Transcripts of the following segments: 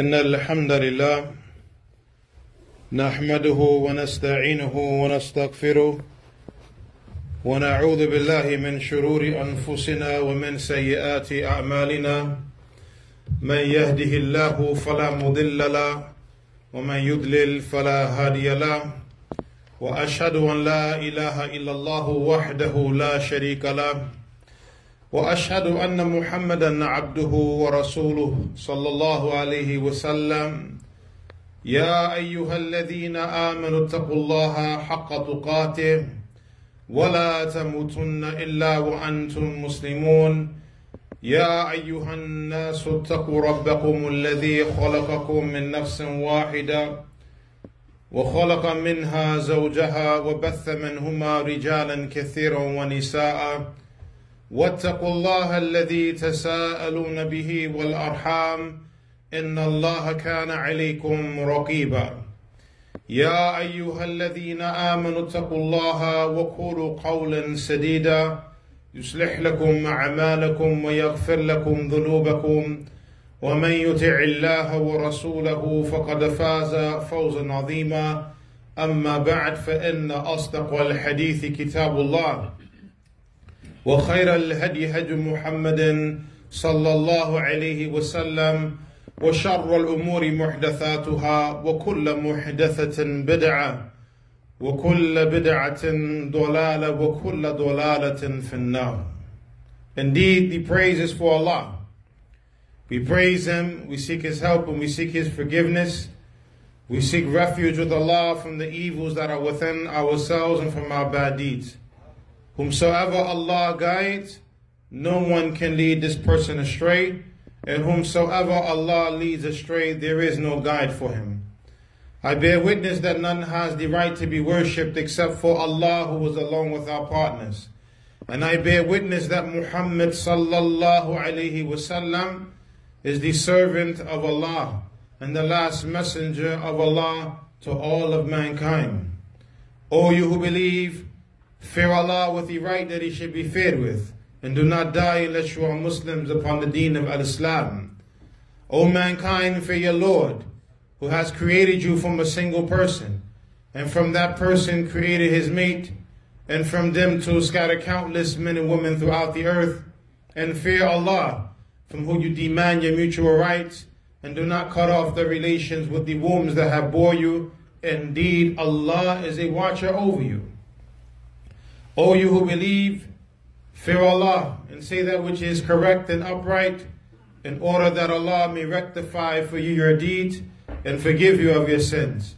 إن الحمد لله نحمده ونستعينه ونستغفره ونعوذ بالله من شرور أنفسنا ومن سيئات أعمالنا من يهده الله فلا مضل له ومن يضلل فلا هادي له وأشهد أن لا إله إلا الله وحده لا شريك له وأشهد أن محمدا عبده ورسوله صلى الله عليه وسلم يا أيها الذين آمنوا اتقوا الله حق تقاته ولا تموتن إلا وأنتم مسلمون يا أيها الناس اتقوا ربكم الذي خلقكم من نفس واحدة وخلق منها زوجها وبث منهما رجالا كثيرا ونساء واتقوا الله الذي تساءلون به والأرحام إن الله كان عليكم رقيبا يا أيها الذين آمنوا اتقوا الله وقولوا قولا سديدا يصلح لكم أعمالكم ويغفر لكم ذنوبكم ومن يطع الله ورسوله فقد فاز فوزا عظيما أما بعد فإن أصدق الحديث كتاب الله وخير الهدي هدي محمد صلى الله عليه وسلم وشر الأمور محدثاتها وكل محدثة بدعة وكل بدعة ضلالة وكل ضلالة في النار. Indeed, the praise is for Allah. We praise Him, we seek His help, and we seek His forgiveness. We seek refuge with Allah from the evils that are within ourselves and from our bad deeds. Whomsoever Allah guides, no one can lead this person astray, and whomsoever Allah leads astray, there is no guide for him. I bear witness that none has the right to be worshipped except for Allah, who is alone without partners. And I bear witness that Muhammad sallallahu alaihi wasallam is the servant of Allah and the last messenger of Allah to all of mankind. O you who believe, fear Allah with the right that He should be feared with, and do not die unless you are Muslims upon the deen of Al-Islam. O mankind, fear your Lord, who has created you from a single person, and from that person created his mate, and from them to scatter countless men and women throughout the earth. And fear Allah, from whom you demand your mutual rights, and do not cut off the relations with the wombs that have bore you. Indeed, Allah is a watcher over you. O you who believe, fear Allah and say that which is correct and upright, in order that Allah may rectify for you your deeds and forgive you of your sins.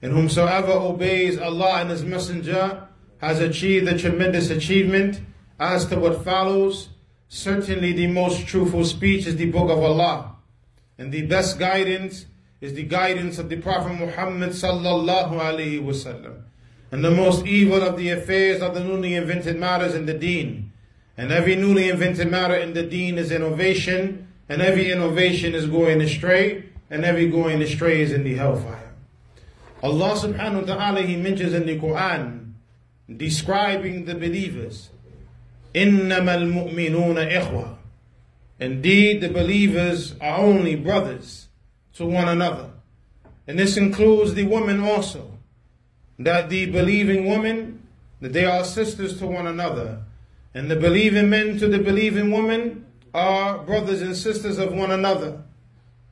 And whomsoever obeys Allah and His Messenger has achieved a tremendous achievement. As to what follows, certainly the most truthful speech is the Book of Allah, and the best guidance is the guidance of the Prophet Muhammad sallallahu alaihi wasallam. And the most evil of the affairs are the newly invented matters in the deen. And every newly invented matter in the deen is innovation, and every innovation is going astray, and every going astray is in the hellfire. Allah subhanahu wa ta'ala, He mentions in the Quran, describing the believers, إِنَّمَا الْمُؤْمِنُونَ إِخْوَةً. Indeed, the believers are only brothers to one another. And this includes the women also, that the believing women, that they are sisters to one another, and the believing men to the believing women are brothers and sisters of one another.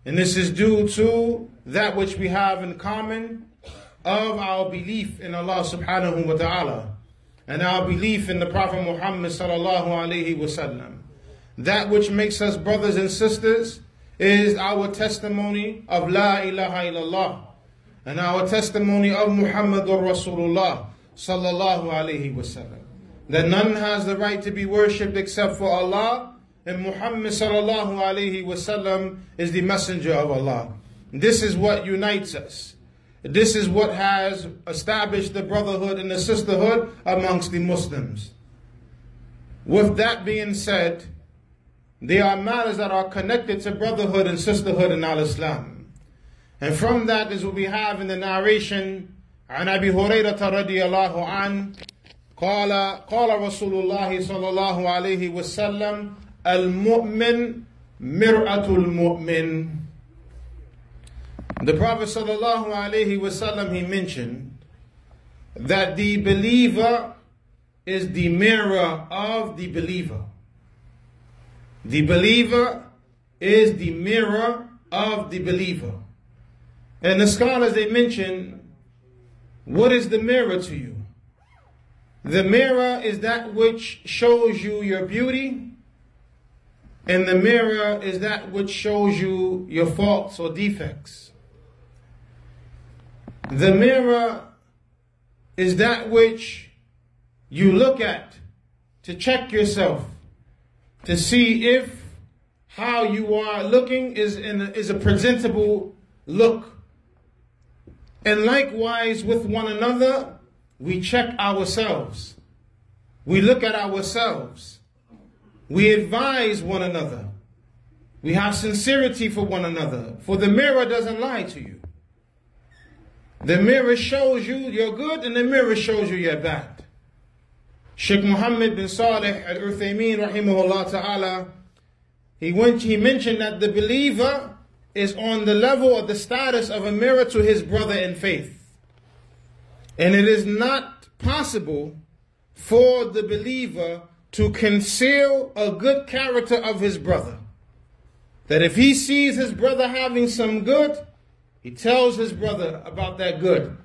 And this is due to that which we have in common of our belief in Allah subhanahu wa ta'ala, and our belief in the Prophet Muhammad sallallahu alaihi wasallam. That which makes us brothers and sisters is our testimony of La ilaha illallah, and our testimony of Muhammadur Rasulullah sallallahu alaihi wasallam, that none has the right to be worshipped except for Allah, and Muhammad sallallahu alaihi wasallam is the messenger of Allah. This is what unites us. This is what has established the brotherhood and the sisterhood amongst the Muslims. With that being said, there are matters that are connected to brotherhood and sisterhood in Al-Islam. And from that is what we have in the narration, عن أبي هريرة رضي الله عنه قال رسول الله صلى الله عليه وسلم المؤمن مرأة المؤمن. The Prophet ﷺ, he mentioned that the believer is the mirror of the believer. The believer is the mirror of the believer. And the scholars, they mention, what is the mirror to you? The mirror is that which shows you your beauty, and the mirror is that which shows you your faults or defects. The mirror is that which you look at to check yourself, to see if how you are looking is a presentable look. And likewise with one another, we check ourselves. We look at ourselves. We advise one another. We have sincerity for one another. For the mirror doesn't lie to you. The mirror shows you your good, and the mirror shows you your bad. Sheikh Muhammad bin Saleh al-Uthaymeen rahimahullah ta'ala, he mentioned that the believer is on the level of the status of a mirror to his brother in faith. And it is not possible for the believer to conceal a good character of his brother. That if he sees his brother having some good, he tells his brother about that good.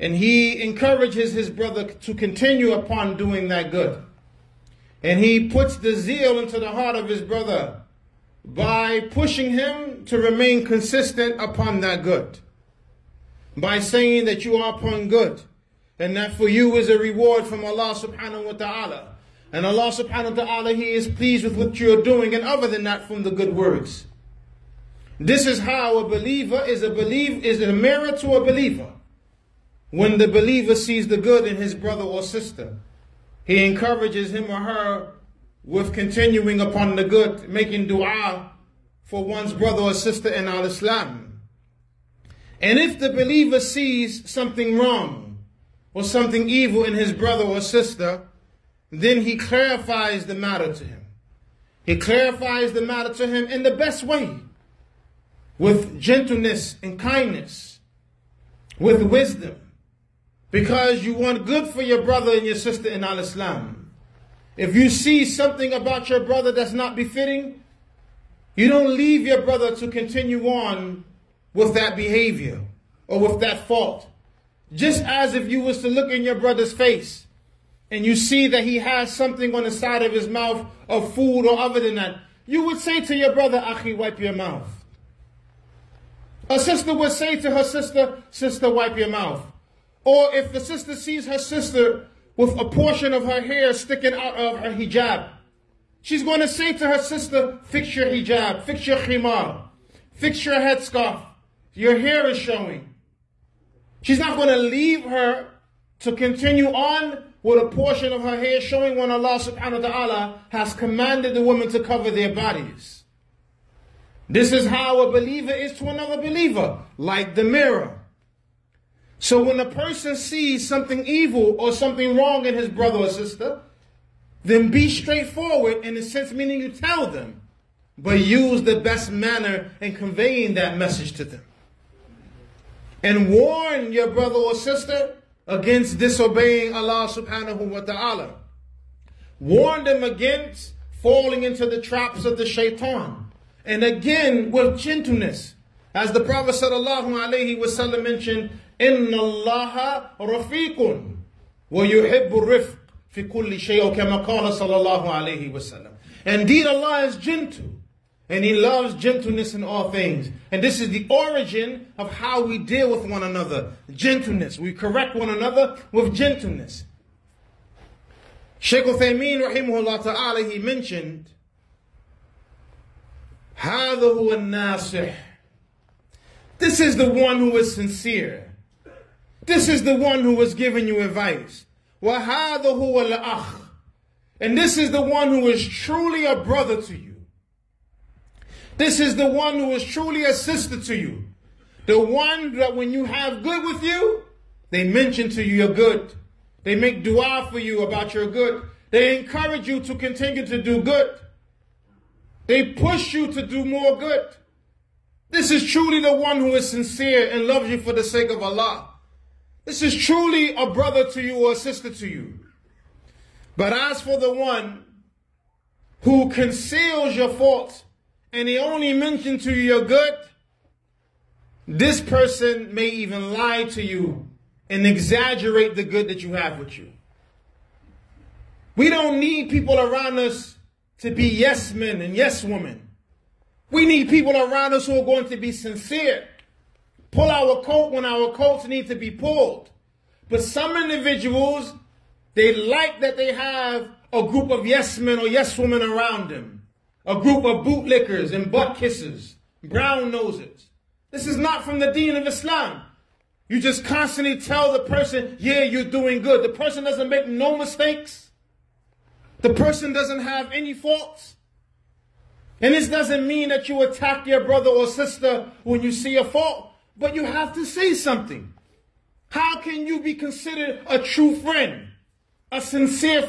And he encourages his brother to continue upon doing that good. And he puts the zeal into the heart of his brother by pushing him to remain consistent upon that good. By saying that you are upon good, and that for you is a reward from Allah subhanahu wa ta'ala. And Allah subhanahu wa ta'ala, he is pleased with what you are doing, and other than that, from the good works. This is how a believer is a mirror to a believer. When the believer sees the good in his brother or sister, he encourages him or her with continuing upon the good, making dua for one's brother or sister in al-Islam. And if the believer sees something wrong or something evil in his brother or sister, then he clarifies the matter to him. He clarifies the matter to him in the best way, with gentleness and kindness, with wisdom, because you want good for your brother and your sister in al-Islam. If you see something about your brother that's not befitting, you don't leave your brother to continue on with that behavior or with that fault. Just as if you was to look in your brother's face and you see that he has something on the side of his mouth of food or other than that, you would say to your brother, "Akhi, wipe your mouth." A sister would say to her sister, "Sister, wipe your mouth." Or if the sister sees her sister with a portion of her hair sticking out of her hijab, she's going to say to her sister, "Fix your hijab, fix your khimar, fix your headscarf, your hair is showing." She's not going to leave her to continue on with a portion of her hair showing when Allah subhanahu wa ta'ala has commanded the women to cover their bodies. This is how a believer is to another believer, like the mirror. So when a person sees something evil or something wrong in his brother or sister, then be straightforward in a sense, meaning you tell them, but use the best manner in conveying that message to them. And warn your brother or sister against disobeying Allah subhanahu wa ta'ala. Warn them against falling into the traps of the shaitan. And again, with gentleness. As the Prophet sallallahu alayhi wa sallam mentioned, إِنَّ اللَّهَ رَفِيقٌ وَيُحِبُّ الرِّفْقِ فِي كُلِّ شَيْءٍ كَمَا قَالَ صَلَى اللَّهُ عَلَيْهِ وَسَلَّمَ. Indeed, Allah is gentle, and He loves gentleness in all things. And this is the origin of how we deal with one another. Gentleness. We correct one another with gentleness. Shaykh Uthaymeen rahimahullah ta'ala, he mentioned, هَذَا هُوَ النَّاصِحُ. This is the one who is sincere. This is the one who is giving you advice. وَهَذَا هُوَ الْأَخْ. And this is the one who is truly a brother to you. This is the one who is truly a sister to you. The one that when you have good with you, they mention to you your good. They make dua for you about your good. They encourage you to continue to do good. They push you to do more good. This is truly the one who is sincere and loves you for the sake of Allah. This is truly a brother to you or a sister to you. But as for the one who conceals your faults and he only mentions to you your good, this person may even lie to you and exaggerate the good that you have with you. We don't need people around us to be yes men and yes women. We need people around us who are going to be sincere. Pull our coat when our coats need to be pulled. But some individuals, they like that they have a group of yes men or yes women around them. A group of bootlickers and butt kissers, brown noses. This is not from the deen of Islam. You just constantly tell the person, yeah, you're doing good. The person doesn't make no mistakes. The person doesn't have any faults. And this doesn't mean that you attack your brother or sister when you see a fault, but you have to say something. How can you be considered a true friend, a sincere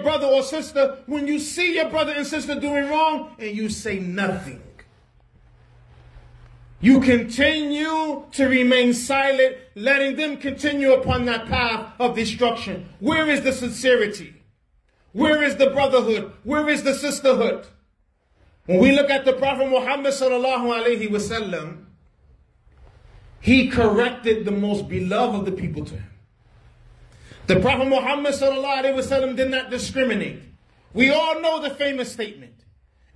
brother or sister when you see your brother and sister doing wrong and you say nothing? You continue to remain silent, letting them continue upon that path of destruction. Where is the sincerity? Where is the brotherhood? Where is the sisterhood? When we look at the Prophet Muhammad sallallahu alaihi wasallam, he corrected the most beloved of the people to him. The Prophet Muhammad sallallahu alaihi wasallam did not discriminate. We all know the famous statement: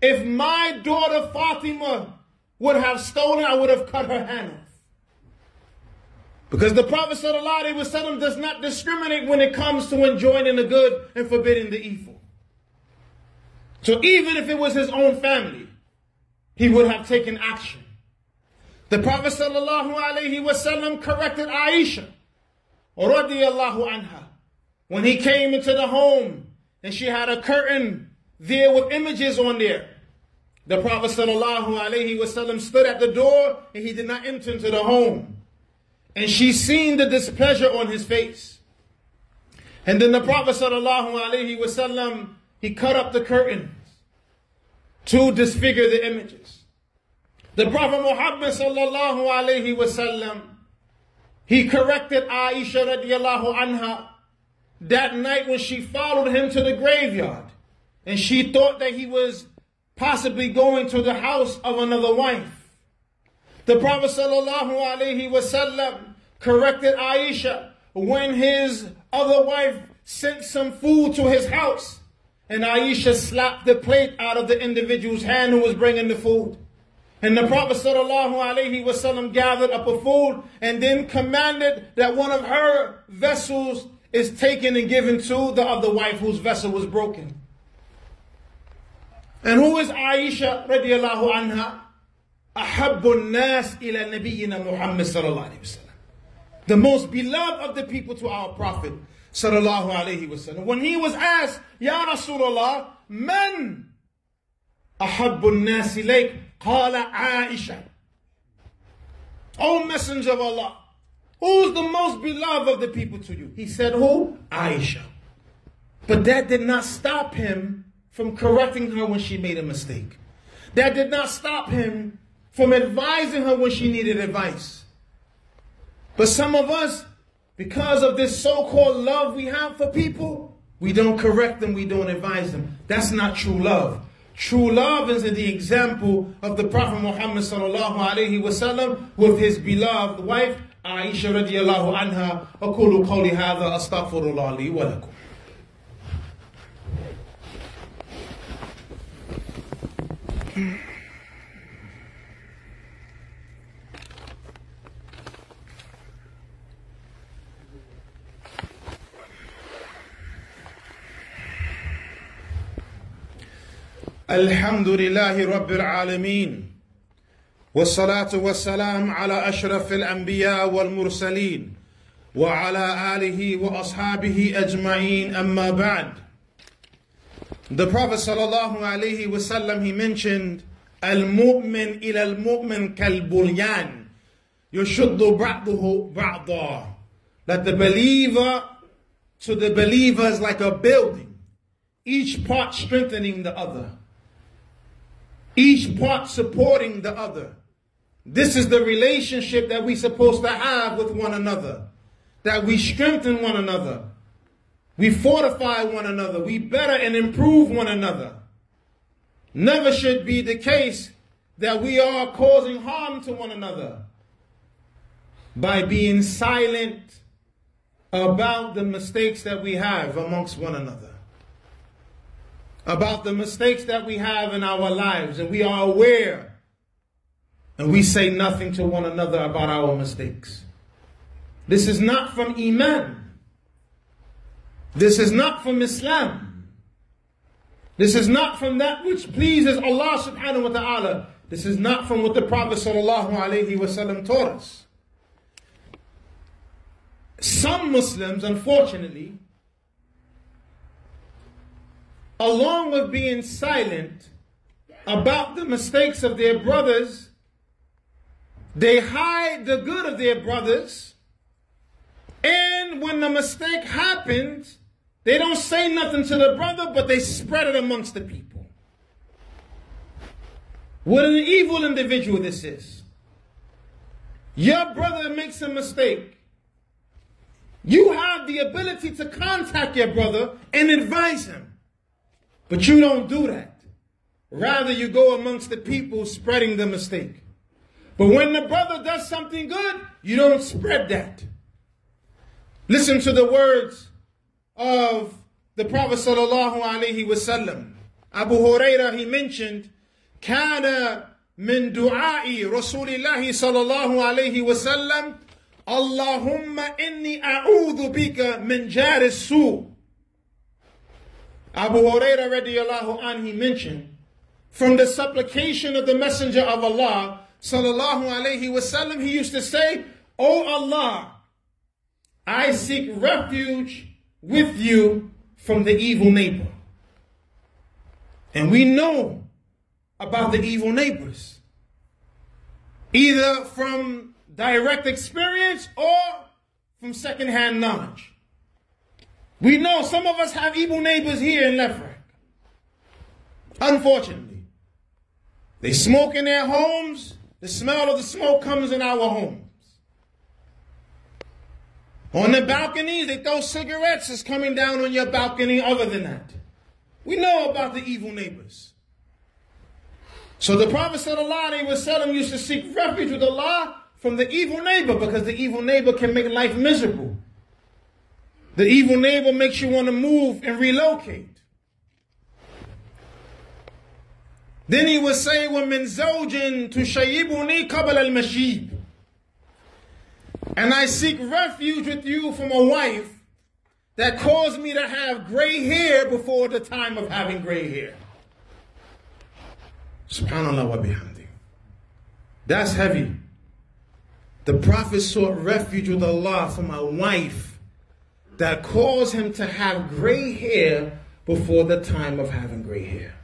if my daughter Fatima would have stolen, I would have cut her hand off. Because the Prophet sallallahu alaihi wasallam does not discriminate when it comes to enjoining the good and forbidding the evil. So even if it was his own family, he would have taken action. The Prophet sallallahu alaihi wasallam corrected Aisha radiyallahu anha when he came into the home and she had a curtain there with images on there. The Prophet sallallahu alaihi wasallam stood at the door and he did not enter into the home. And she seen the displeasure on his face. And then the Prophet sallallahu alaihi wasallam, he cut up the curtains to disfigure the images. The Prophet Muhammad sallallahu alaihi wasallam, he corrected Aisha radiallahu anha that night when she followed him to the graveyard and she thought that he was possibly going to the house of another wife. The Prophet sallallahu alaihi wasallam corrected Aisha when his other wife sent some food to his house. And Aisha slapped the plate out of the individual's hand who was bringing the food. And the Prophet sallallahu alaihi wasallam gathered up a food and then commanded that one of her vessels is taken and given to the other wife whose vessel was broken. And who is Aisha radiallahu anha? Ahabbun nas ila nabiyyina Muhammad sallallahu alaihi wasallam. The most beloved of the people to our Prophet sallallahu alaihi wasallam. When he was asked, Ya Rasulullah, man ahabbun nas ilayk, qala Aisha. O Messenger of Allah, who's the most beloved of the people to you? He said, who? Aisha. But that did not stop him from correcting her when she made a mistake. That did not stop him from advising her when she needed advice. But some of us, because of this so-called love we have for people, we don't correct them, we don't advise them. That's not true love. True love is in the example of the Prophet Muhammad sallallahu alaihi wasallam with his beloved wife Aisha radiallahu anha. Aqulu qawli hadha astaghfirullah li wa lakum. الحمد لله رب العالمين والصلاة والسلام على أشرف الأنبياء والمرسلين وعلى آله وأصحابه أجمعين أما بعد. The Prophet sallallahu alaihi wasallam, he mentioned المؤمن إلى المؤمن كالبليان يشد بعضه بعضا, that the believer to the believer is like a building, each part strengthening the other. each part supporting the other. This is the relationship that we're supposed to have with one another, that we strengthen one another, we fortify one another, we better and improve one another. Never should be the case that we are causing harm to one another by being silent about the mistakes that we have amongst one another, about the mistakes that we have in our lives, and we are aware and we say nothing to one another about our mistakes. This is not from Iman. This is not from Islam. This is not from that which pleases Allah subhanahu wa ta'ala. This is not from what the Prophet sallallahu alayhi wa sallam taught us. Some Muslims, unfortunately, along with being silent about the mistakes of their brothers, they hide the good of their brothers, and when the mistake happens, they don't say nothing to the brother, but they spread it amongst the people. What an evil individual this is. Your brother makes a mistake. You have the ability to contact your brother and advise him. But you don't do that. Rather, you go amongst the people spreading the mistake. But when the brother does something good, you don't spread that. Listen to the words of the Prophet sallallahu alaihi wasallam. Abu Hurairah, he mentioned, كَانَ مِنْ دُعَاءِ رَسُولِ اللَّهِ صَلَى اللَّهُ عَلَيْهِ وَسَلَّمْ اللَّهُمَّ إِنِّي أَعُوذُ بِكَ مِنْ جَارِ السُّوءِ. Abu Hurairah radiallahu anhu, he mentioned from the supplication of the Messenger of Allah sallallahu alayhi wasallam, he used to say, "O Allah, I seek refuge with you from the evil neighbor." And we know about the evil neighbors, either from direct experience or from secondhand knowledge. We know some of us have evil neighbors here in Lefrak. Unfortunately, they smoke in their homes. The smell of the smoke comes in our homes. On the balconies, they throw cigarettes. It's coming down on your balcony. Other than that, we know about the evil neighbors. So the Prophet ﷺ used to seek refuge with Allah from the evil neighbor, because the evil neighbor can make life miserable. The evil neighbor makes you want to move and relocate. Then he would say, وَمِنْ زَوْجٍ تُشَيِّبُنِي قَبْلَ الْمَشِيبِ. And I seek refuge with you from a wife that caused me to have gray hair before the time of having gray hair. SubhanAllah wa bihamdi. That's heavy. The Prophet sought refuge with Allah from a wife that caused him to have gray hair before the time of having gray hair.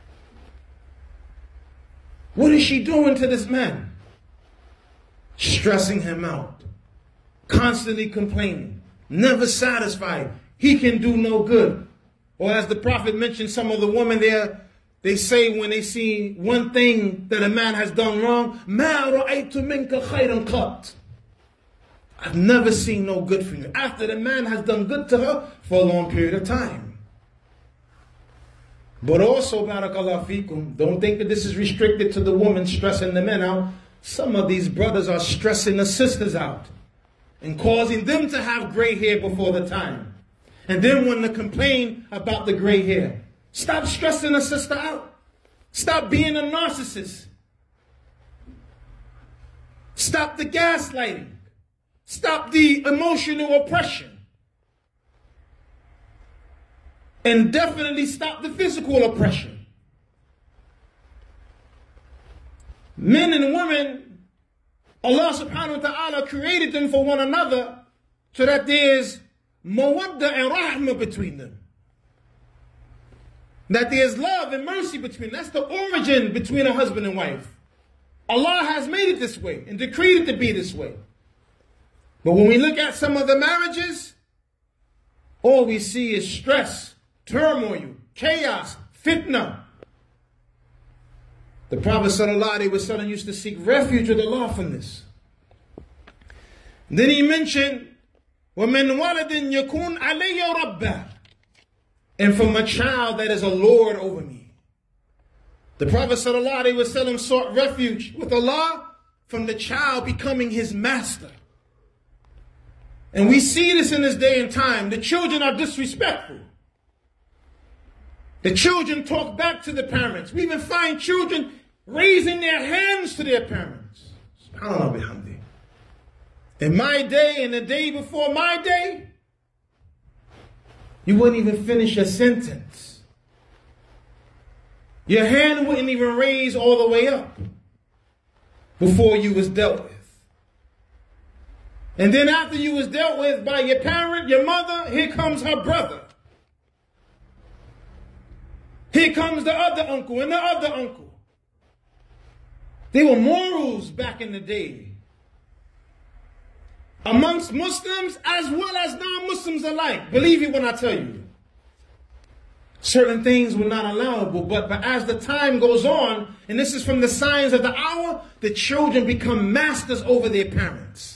What is she doing to this man? Stressing him out, constantly complaining, never satisfied. He can do no good. Or as the Prophet mentioned, some of the women there, they say when they see one thing that a man has done wrong, مَا رَأَيْتُ مِنْكَ خَيْرًا قَطْ. I've never seen no good for you. After the man has done good to her for a long period of time. But also, barakallahu fikum, don't think that this is restricted to the woman stressing the men out. Some of these brothers are stressing the sisters out and causing them to have gray hair before the time. And then when they complain about the gray hair, stop stressing a sister out. Stop being a narcissist. Stop the gaslighting. Stop the emotional oppression. And definitely stop the physical oppression. Men and women, Allah subhanahu wa ta'ala created them for one another so that there's mawadda and rahmah between them. That there's love and mercy between them. That's the origin between a husband and wife. Allah has made it this way and decreed it to be this way. But when we look at some of the marriages, all we see is stress, turmoil, chaos, fitna. The Prophet ﷺ used to seek refuge with Allah from this. Then he mentioned, وَمِنْ وَلَدٍ يَكُونْ عَلَيَّ رَبَّا, and from a child that is a Lord over me. The Prophet ﷺ sought refuge with Allah from the child becoming his master. And we see this in this day and time. The children are disrespectful. The children talk back to the parents. We even find children raising their hands to their parents. SubhanAllah bihamdi. In my day and the day before my day, you wouldn't even finish a sentence. Your hand wouldn't even raise all the way up before you was dealt with. And then after you was dealt with by your parent, your mother, here comes her brother. Here comes the other uncle and the other uncle. They were morals back in the day, amongst Muslims as well as non-Muslims alike. Believe me when I tell you, certain things were not allowable. But as the time goes on, and this is from the signs of the hour, the children become masters over their parents.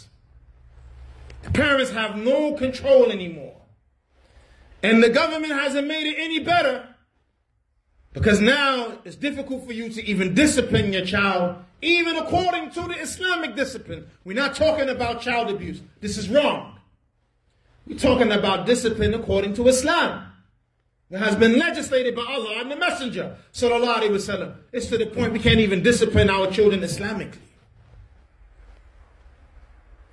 The parents have no control anymore. And the government hasn't made it any better, because now it's difficult for you to even discipline your child, even according to the Islamic discipline. We're not talking about child abuse. This is wrong. We're talking about discipline according to Islam. It has been legislated by Allah and the Messenger, sallallahu alaihi wasallam. It's to the point we can't even discipline our children Islamically.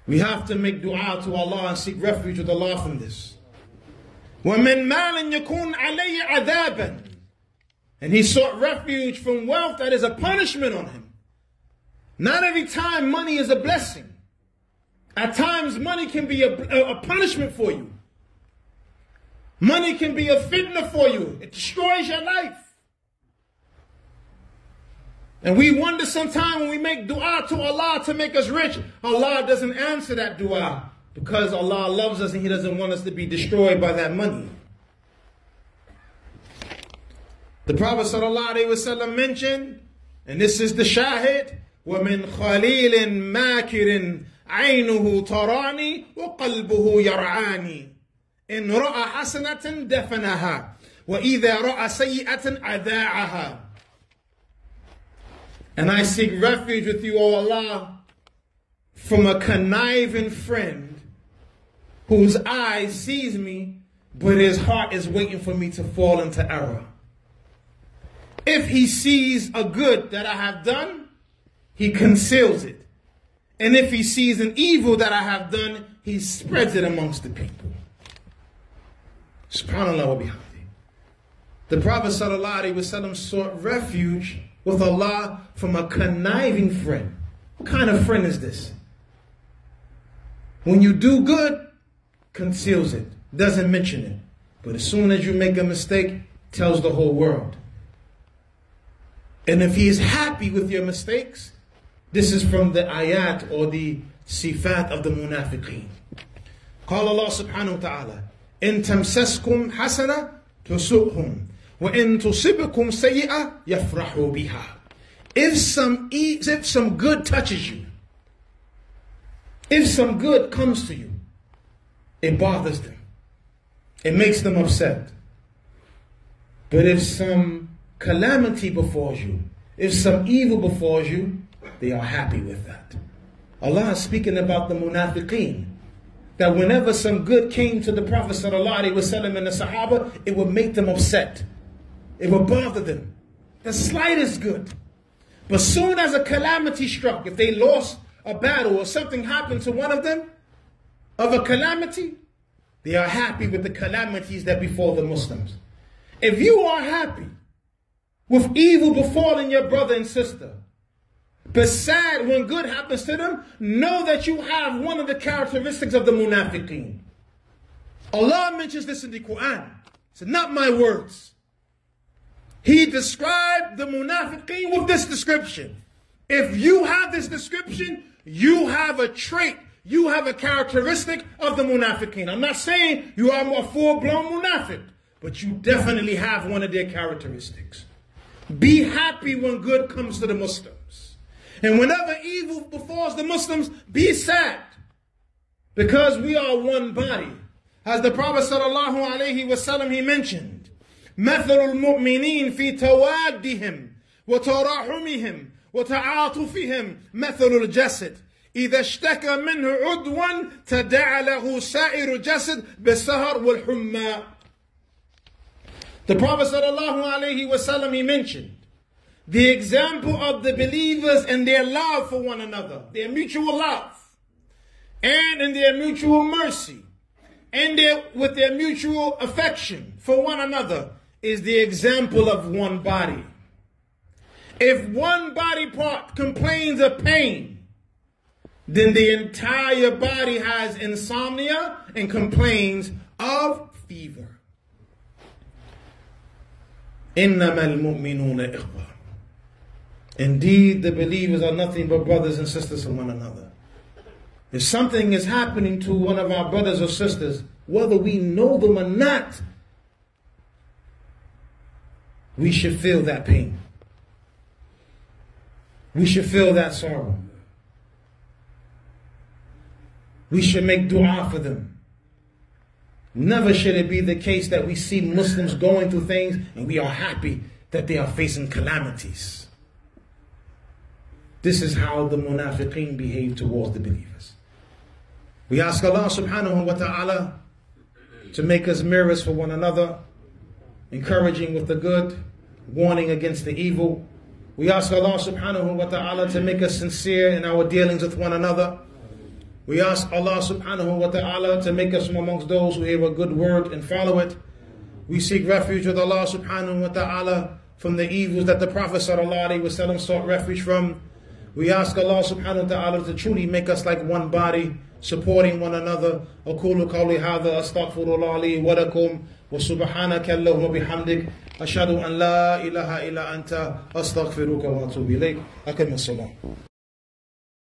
We have to make dua to Allah and seek refuge with Allah from this. وَمِنْ مَالٍ يَكُونْ عَلَيَّ عَذَابًا, and he sought refuge from wealth that is a punishment on him. Not every time money is a blessing. At times money can be a punishment for you. Money can be a fitna for you. It destroys your life. And we wonder sometimes when we make dua to Allah to make us rich, Allah doesn't answer that dua, because Allah loves us and he doesn't want us to be destroyed by that money. The Prophet ﷺ mentioned, and this is the shahid, وَمِنْ خَلِيلٍ مَاكِرٍ عَيْنُهُ تَرَانِي وَقَلْبُهُ يَرْعَانِي إِنْ رَأَ حَسَنَةٍ دَفَنَهَا وَإِذَا رَأَ سَيِّئَةٍ أَذَاعَهَا. And I seek refuge with you, O Allah, from a conniving friend whose eye sees me, but his heart is waiting for me to fall into error. If he sees a good that I have done, he conceals it. And if he sees an evil that I have done, he spreads it amongst the people. SubhanAllah wa bihamdi. The Prophet ﷺ sought refuge with Allah from a conniving friend. What kind of friend is this? When you do good, conceals it, doesn't mention it. But as soon as you make a mistake, tells the whole world. And if he is happy with your mistakes, this is from the ayat or the sifat of the munafiqeen. Qala Allah subhanahu wa ta'ala, in tamsaskum hasana tusukhum, wa in tusibukum sayyi'a yafrahu biha. If some good touches you, if some good comes to you, it bothers them. It makes them upset. But if some calamity befalls you, if some evil befalls you, they are happy with that. Allah is speaking about the munafiqeen, that whenever some good came to the Prophet ﷺ and the Sahaba, it would make them upset. It would bother them. The slightest good. But soon as a calamity struck, if they lost a battle or something happened to one of them, of a calamity, they are happy with the calamities that befall the Muslims. If you are happy with evil befalling your brother and sister, but sad when good happens to them, know that you have one of the characteristics of the munafiqeen. Allah mentions this in the Quran. It's not my words. He described the munafiqeen with this description. If you have this description, you have a trait, you have a characteristic of the munafiqeen. I'm not saying you are a full-blown munafiq, but you definitely have one of their characteristics. Be happy when good comes to the Muslims. And whenever evil befalls the Muslims, be sad. Because we are one body. As the Prophet sallallahu alaihi wasallam, he mentioned, مَثَلُ الْمُؤْمِنِينَ فِي تَوَادِّهِمْ وَتَرَاحُمِهِمْ وَتَعَاطُفِهِمْ مَثَلُ الْجَسَدِ إِذَا اشْتَكَى مِنْهُ عُدْوًا تَدَعَ لَهُ سَائِرُ جَسَدٍ بِالسَّهَرِ وَالْحُمَّى. The Prophet sallallahu alaihi wasallam, he mentioned the example of the believers and their love for one another, their mutual love, and in their mutual mercy, and with their mutual affection for one another, is the example of one body. If one body part complains of pain, then the entire body has insomnia and complains of fever. إِنَّمَا الْمُؤْمِنُونَ إِخْوَةٌ. Indeed, the believers are nothing but brothers and sisters of one another. If something is happening to one of our brothers or sisters, whether we know them or not, we should feel that pain. We should feel that sorrow. We should make dua for them. Never should it be the case that we see Muslims going through things and we are happy that they are facing calamities. This is how the munafiqeen behave towards the believers. We ask Allah subhanahu wa ta'ala to make us mirrors for one another, encouraging with the good, warning against the evil. We ask Allah subhanahu wa ta'ala to make us sincere in our dealings with one another. We ask Allah subhanahu wa ta'ala to make us from amongst those who hear a good word and follow it. We seek refuge with Allah subhanahu wa ta'ala from the evils that the Prophet sallallahu alaihi wasallam sought refuge from. We ask Allah subhanahu wa ta'ala to truly make us like one body, supporting one another. أقول قولي هذا أستغفر الله لي ولكم وسبحانك اللهم وبحمدك أشهد أن لا إله إلا أنت أستغفرك وأتوب إليك. أكمل الصلاة.